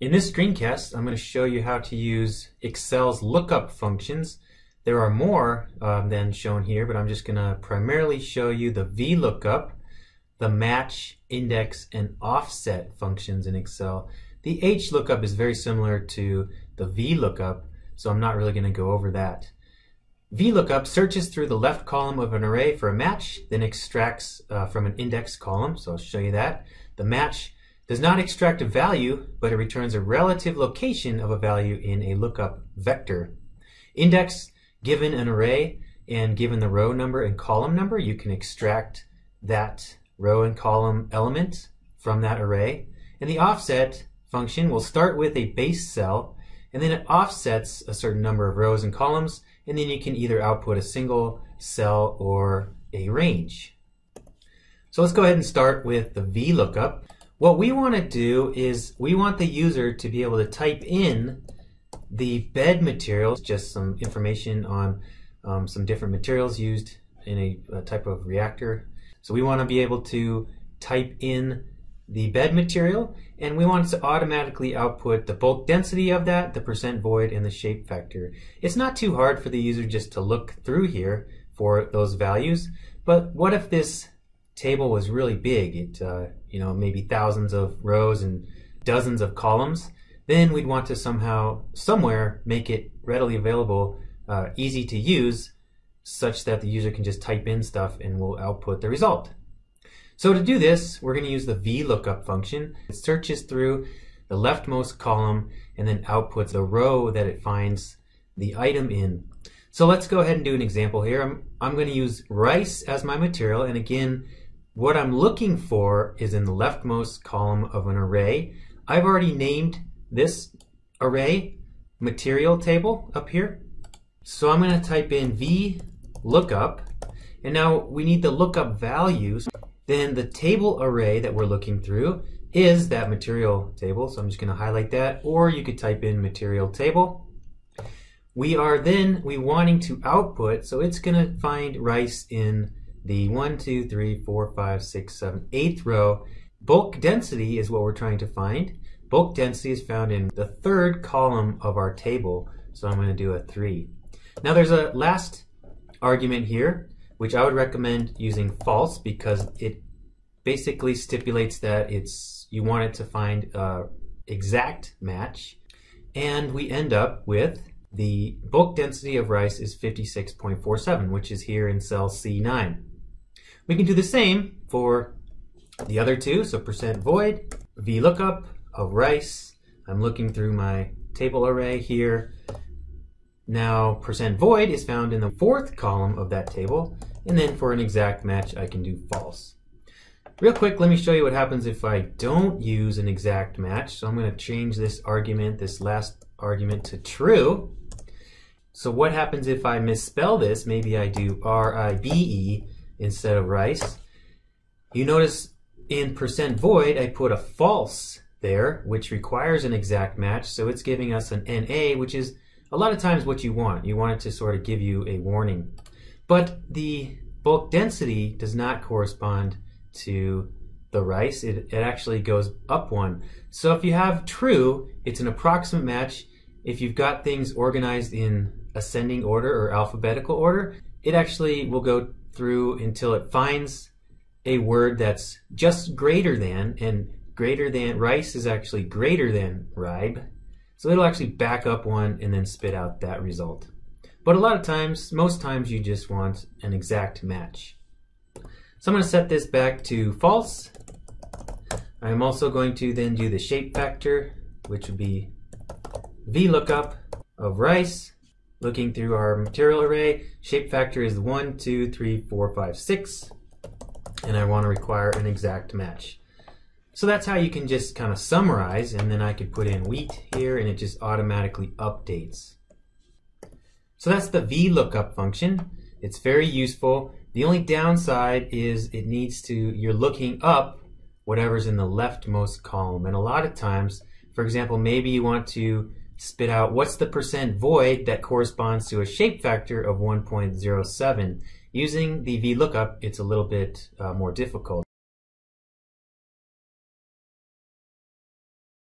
In this screencast, I'm going to show you how to use Excel's lookup functions. There are more than shown here, but I'm just going to primarily show you the VLOOKUP, the MATCH, INDEX, and OFFSET functions in Excel. The HLOOKUP is very similar to the VLOOKUP, so I'm not really going to go over that. VLOOKUP searches through the left column of an array for a match, then extracts from an index column, so I'll show you that. The MATCH does not extract a value, but it returns a relative location of a value in a lookup vector. INDEX, given an array and given the row number and column number, you can extract that row and column element from that array. And the OFFSET function will start with a base cell, and then it offsets a certain number of rows and columns, and then you can either output a single cell or a range. So let's go ahead and start with the VLOOKUP. What we want to do is we want the user to be able to type in the bed materials, just some information on some different materials used in a type of reactor. So we want to be able to type in the bed material, and we want it to automatically output the bulk density of that, the percent void, and the shape factor. It's not too hard for the user just to look through here for those values, but what if this table was really big? It maybe thousands of rows and dozens of columns. Then we'd want to somehow somewhere make it readily available, easy to use, such that the user can just type in stuff and we'll output the result. So to do this, we're going to use the VLOOKUP function. It searches through the leftmost column and then outputs the row that it finds the item in. So let's go ahead and do an example here. I'm going to use rice as my material, and again, what I'm looking for is in the leftmost column of an array. I've already named this array material table up here. So I'm going to type in VLOOKUP, and now we need the lookup values. Then the table array that we're looking through is that material table, so I'm just going to highlight that, or you could type in material table. We're wanting to output, so it's going to find rice in the 1, 2, 3, 4, 5, 6, 7, 8th row. Bulk density is what we're trying to find. Bulk density is found in the third column of our table, so I'm going to do a 3. Now there's a last argument here, which I would recommend using false, because it basically stipulates that you want it to find an exact match, and we end up with the bulk density of rice is 56.47, which is here in cell C9. We can do the same for the other two, so percent void, VLOOKUP of rice. I'm looking through my table array here. Now percent void is found in the fourth column of that table, and then for an exact match I can do false. Real quick, let me show you what happens if I don't use an exact match. So I'm going to change this argument, this last argument, to true. So what happens if I misspell this? Maybe I do R-I-B-E instead of rice. You notice in percent void I put a false there, which requires an exact match, so it's giving us an NA, which is a lot of times what you want. You want it to sort of give you a warning. But the bulk density does not correspond to the rice. It actually goes up one. So if you have true, it's an approximate match. If you've got things organized in ascending order or alphabetical order, it actually will go through until it finds a word that's just greater than, and greater than rice is actually greater than ribe. So it'll actually back up one and then spit out that result. But a lot of times, most times, you just want an exact match. So I'm going to set this back to false. I'm also going to then do the shape factor, which would be VLOOKUP of rice. Looking through our material array, shape factor is 1, 2, 3, 4, 5, 6. And I want to require an exact match. So that's how you can just kind of summarize, and then I could put in wheat here and it just automatically updates. So that's the VLOOKUP function. It's very useful. The only downside is it needs to, you're looking up whatever's in the leftmost column. And a lot of times, for example, maybe you want to spit out what's the percent void that corresponds to a shape factor of 1.07. Using the VLOOKUP, it's a little bit more difficult.